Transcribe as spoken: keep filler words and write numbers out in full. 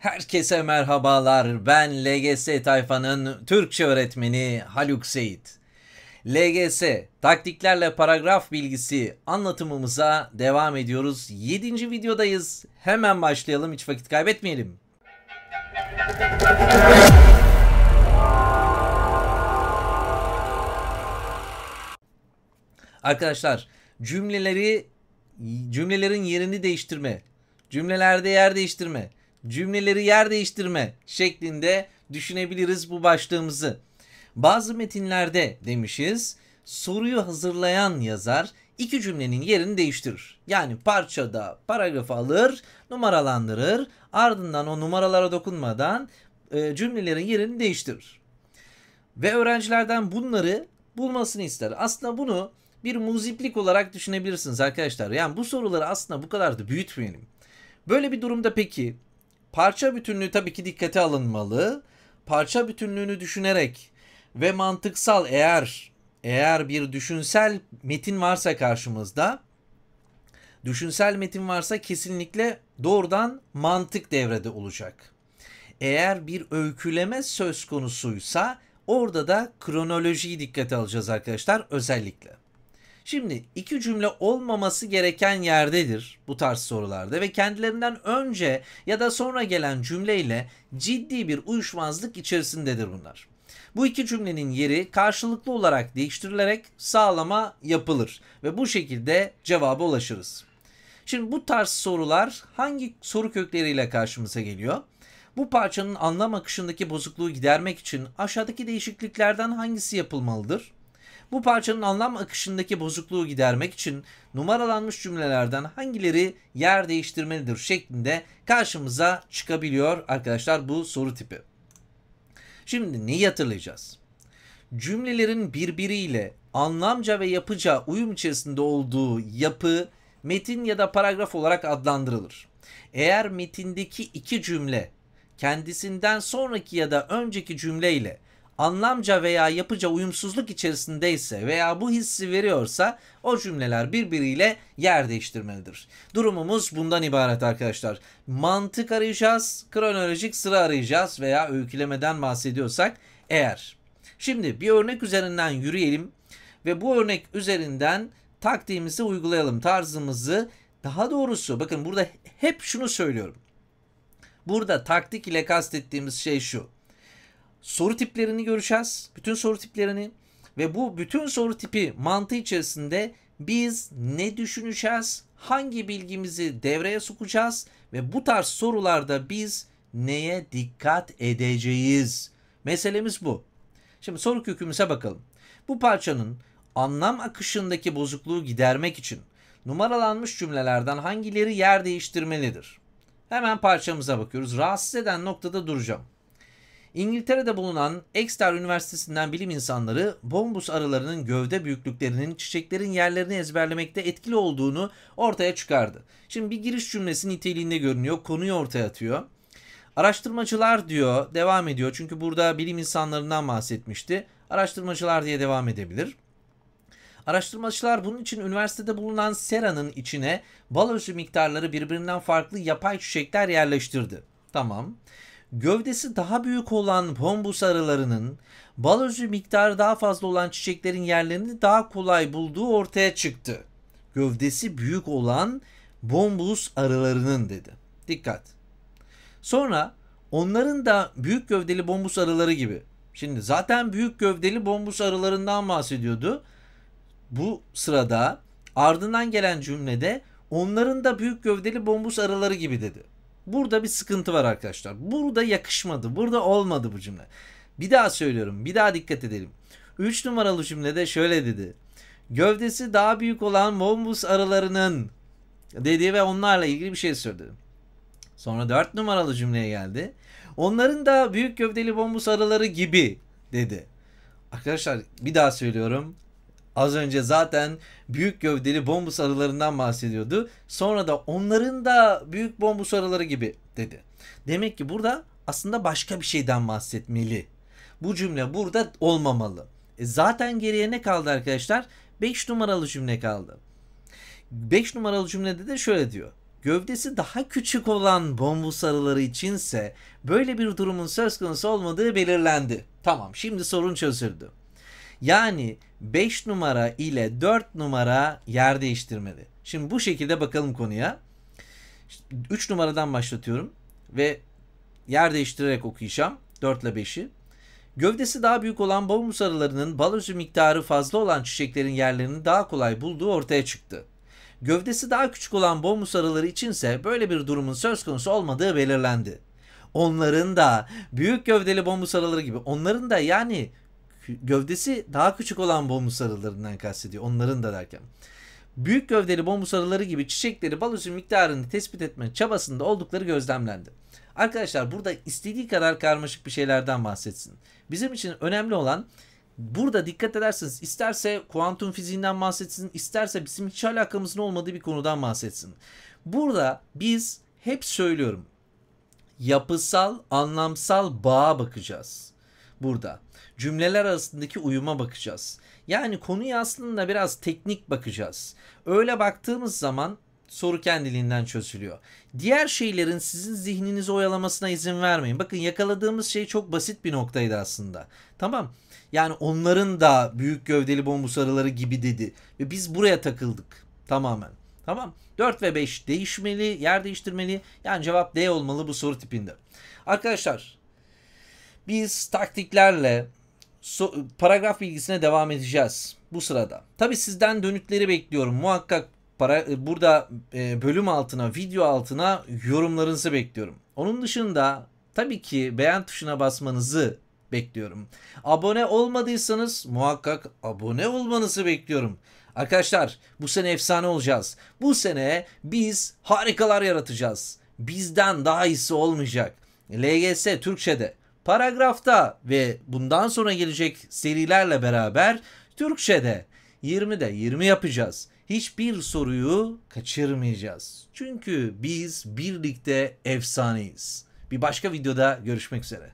Herkese merhabalar, ben L G S Tayfa'nın Türkçe öğretmeni Haluk Seyit. L G S, taktiklerle paragraf bilgisi anlatımımıza devam ediyoruz. yedinci videodayız, hemen başlayalım, hiç vakit kaybetmeyelim. Arkadaşlar, cümleleri, cümlelerin yerini değiştirme, cümlelerde yer değiştirme, cümleleri yer değiştirme şeklinde düşünebiliriz bu başlığımızı. Bazı metinlerde demişiz, soruyu hazırlayan yazar iki cümlenin yerini değiştirir. Yani parçada paragrafı alır, numaralandırır, ardından o numaralara dokunmadan e, cümlelerin yerini değiştirir. Ve öğrencilerden bunları bulmasını ister. Aslında bunu bir muziplik olarak düşünebilirsiniz arkadaşlar. Yani bu soruları aslında bu kadar da büyütmeyelim. Böyle bir durumda peki, parça bütünlüğü tabii ki dikkate alınmalı. Parça bütünlüğünü düşünerek ve mantıksal eğer eğer bir düşünsel metin varsa karşımızda, düşünsel metin varsa kesinlikle doğrudan mantık devrede olacak. Eğer bir öyküleme söz konusuysa orada da kronolojiyi dikkate alacağız arkadaşlar özellikle. Şimdi iki cümle olmaması gereken yerdedir bu tarz sorularda ve kendilerinden önce ya da sonra gelen cümleyle ciddi bir uyuşmazlık içerisindedir bunlar. Bu iki cümlenin yeri karşılıklı olarak değiştirilerek sağlama yapılır ve bu şekilde cevaba ulaşırız. Şimdi bu tarz sorular hangi soru kökleriyle karşımıza geliyor? Bu parçanın anlam akışındaki bozukluğu gidermek için aşağıdaki değişikliklerden hangisi yapılmalıdır? Bu parçanın anlam akışındaki bozukluğu gidermek için numaralanmış cümlelerden hangileri yer değiştirmelidir şeklinde karşımıza çıkabiliyor arkadaşlar bu soru tipi. Şimdi neyi hatırlayacağız? Cümlelerin birbiriyle anlamca ve yapıca uyum içerisinde olduğu yapı metin ya da paragraf olarak adlandırılır. Eğer metindeki iki cümle kendisinden sonraki ya da önceki cümleyle anlamca veya yapıca uyumsuzluk içerisindeyse veya bu hissi veriyorsa o cümleler birbiriyle yer değiştirmelidir. Durumumuz bundan ibaret arkadaşlar. Mantık arayacağız, kronolojik sıra arayacağız veya öykülemeden bahsediyorsak eğer. Şimdi bir örnek üzerinden yürüyelim ve bu örnek üzerinden taktiğimizi uygulayalım, tarzımızı. Daha doğrusu bakın burada hep şunu söylüyorum. Burada taktik ile kastettiğimiz şey şu. Soru tiplerini göreceğiz. Bütün soru tiplerini ve bu bütün soru tipi mantığı içerisinde biz ne düşüneceğiz? Hangi bilgimizi devreye sokacağız? Ve bu tarz sorularda biz neye dikkat edeceğiz? Meselemiz bu. Şimdi soru kökümüze bakalım. Bu parçanın anlam akışındaki bozukluğu gidermek için numaralanmış cümlelerden hangileri yer değiştirmelidir? Hemen parçamıza bakıyoruz. Rahatsız eden noktada duracağım. İngiltere'de bulunan Exeter Üniversitesi'nden bilim insanları bombus arılarının gövde büyüklüklerinin çiçeklerin yerlerini ezberlemekte etkili olduğunu ortaya çıkardı. Şimdi bir giriş cümlesi niteliğinde görünüyor, konuyu ortaya atıyor. Araştırmacılar diyor, devam ediyor çünkü burada bilim insanlarından bahsetmişti. Araştırmacılar diye devam edebilir. Araştırmacılar bunun için üniversitede bulunan seranın içine bal özü miktarları birbirinden farklı yapay çiçekler yerleştirdi. Tamam. Gövdesi daha büyük olan bombus arılarının bal özü miktarı daha fazla olan çiçeklerin yerlerini daha kolay bulduğu ortaya çıktı. Gövdesi büyük olan bombus arılarının dedi. Dikkat. Sonra onların da büyük gövdeli bombus arıları gibi. Şimdi zaten büyük gövdeli bombus arılarından bahsediyordu. Bu sırada ardından gelen cümlede onların da büyük gövdeli bombus arıları gibi dedi. Burada bir sıkıntı var arkadaşlar. Burada yakışmadı. Burada olmadı bu cümle. Bir daha söylüyorum. Bir daha dikkat edelim. üç numaralı cümlede şöyle dedi. Gövdesi daha büyük olan bombus arılarının dedi ve onlarla ilgili bir şey söyledi. Sonra dört numaralı cümleye geldi. Onların da büyük gövdeli bombus arıları gibi dedi. Arkadaşlar bir daha söylüyorum. Az önce zaten büyük gövdeli bombus arılarından bahsediyordu. Sonra da onların da büyük bombus arıları gibi dedi. Demek ki burada aslında başka bir şeyden bahsetmeli. Bu cümle burada olmamalı. E zaten geriye ne kaldı arkadaşlar? beş numaralı cümle kaldı. beş numaralı cümlede de şöyle diyor. Gövdesi daha küçük olan bombus arıları içinse böyle bir durumun söz konusu olmadığı belirlendi. Tamam, şimdi sorun çözüldü. Yani beş numara ile dört numara yer değiştirmedi. Şimdi bu şekilde bakalım konuya. üç numaradan başlatıyorum ve yer değiştirerek okuyacağım dört ile beşi. Gövdesi daha büyük olan bombus arılarının bal özü miktarı fazla olan çiçeklerin yerlerini daha kolay bulduğu ortaya çıktı. Gövdesi daha küçük olan bombus arıları içinse böyle bir durumun söz konusu olmadığı belirlendi. Onların da büyük gövdeli bombus arıları gibi, onların da yani gövdesi daha küçük olan bombus arılarından kastediyor. Onların da derken büyük gövdeli bombus arıları gibi çiçekleri bal özü miktarını tespit etme çabasında oldukları gözlemlendi. Arkadaşlar burada istediği kadar karmaşık bir şeylerden bahsetsin. Bizim için önemli olan, burada dikkat ederseniz isterse kuantum fiziğinden bahsetsin, isterse bizim hiç alakamızın olmadığı bir konudan bahsetsin. Burada biz hep söylüyorum, yapısal, anlamsal bağa bakacağız. Burada cümleler arasındaki uyuma bakacağız. Yani konuya aslında biraz teknik bakacağız. Öyle baktığımız zaman soru kendiliğinden çözülüyor. Diğer şeylerin sizin zihninizi oyalamasına izin vermeyin. Bakın yakaladığımız şey çok basit bir noktaydı aslında. Tamam. Yani onların da büyük gövdeli bombus arıları gibi dedi. Ve biz buraya takıldık tamamen. Tamam. dört ve beş değişmeli, yer değiştirmeli. Yani cevap D olmalı bu soru tipinde. Arkadaşlar biz taktiklerle so paragraf bilgisine devam edeceğiz bu sırada. Tabii sizden dönütleri bekliyorum. Muhakkak Para, burada bölüm altına, video altına yorumlarınızı bekliyorum. Onun dışında tabii ki beğen tuşuna basmanızı bekliyorum. Abone olmadıysanız muhakkak abone olmanızı bekliyorum. Arkadaşlar bu sene efsane olacağız. Bu sene biz harikalar yaratacağız. Bizden daha iyisi olmayacak. L G S Türkçe'de, paragrafta ve bundan sonra gelecek serilerle beraber Türkçe'de yirmide yirmi yapacağız. Hiçbir soruyu kaçırmayacağız. Çünkü biz birlikte efsaneyiz. Bir başka videoda görüşmek üzere.